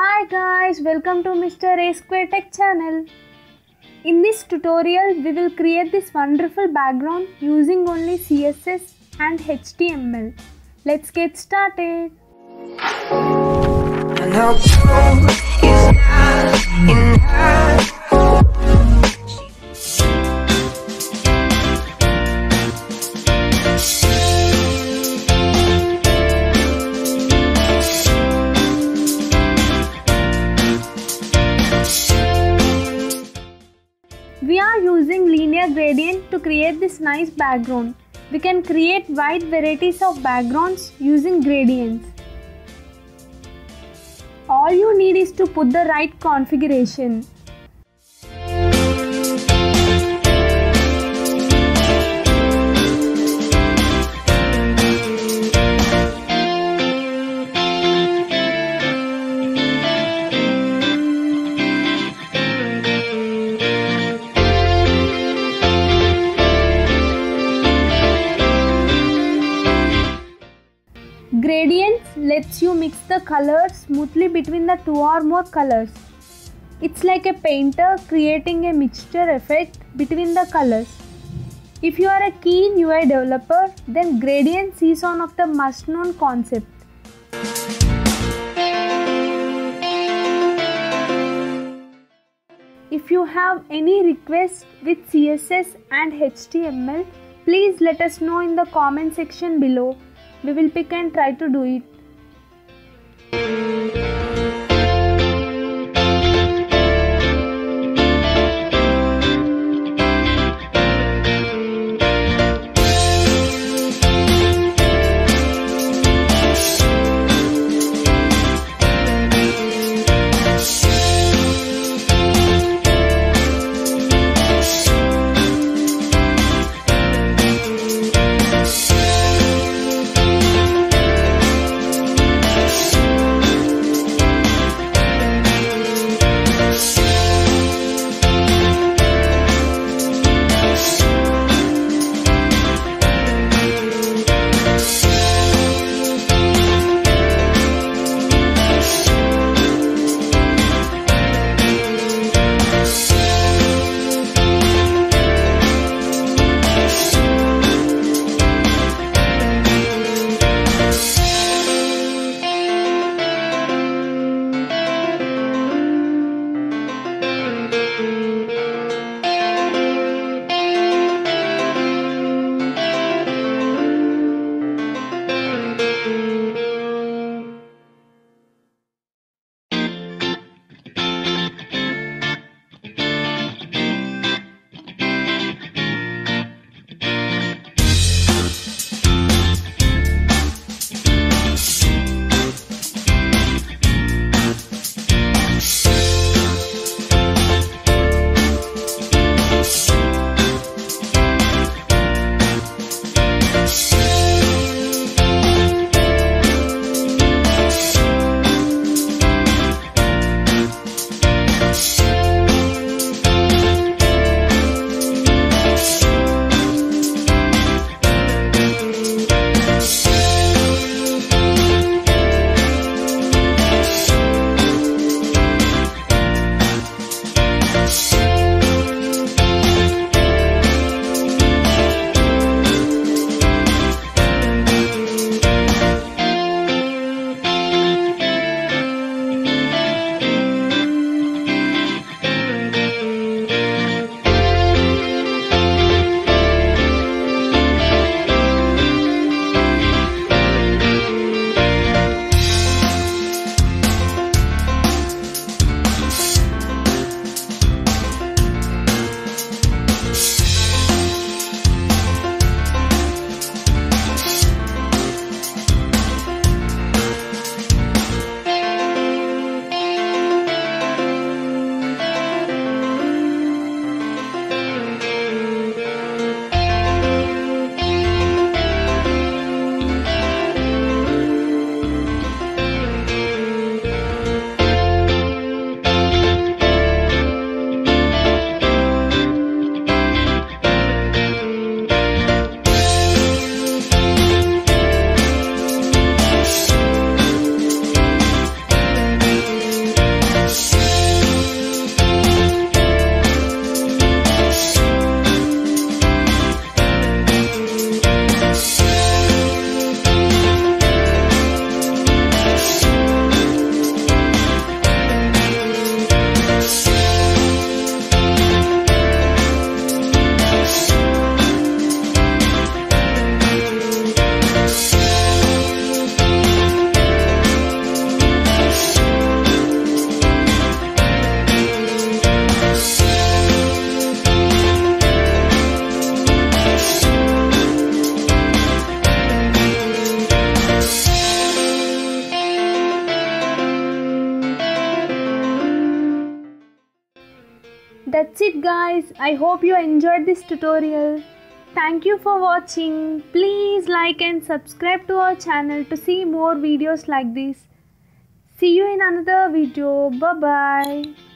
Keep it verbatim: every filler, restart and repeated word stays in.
Hi guys, welcome to Mister A Square Tech channel. In this tutorial, we will create this wonderful background using only C S S and H T M L. Let's get started. We are using linear gradient to create this nice background. We can create wide varieties of backgrounds using gradients. All you need is to put the right configuration. Gradients lets you mix the colors smoothly between the two or more colors. It's like a painter creating a mixture effect between the colors. If you are a keen U I developer, then gradients is one of the must-known concepts. If you have any requests with C S S and H T M L, please let us know in the comment section below. We will pick and try to do it. That's it guys. I hope you enjoyed this tutorial. Thank you for watching. Please like and subscribe to our channel to see more videos like this. See you in another video. Bye bye.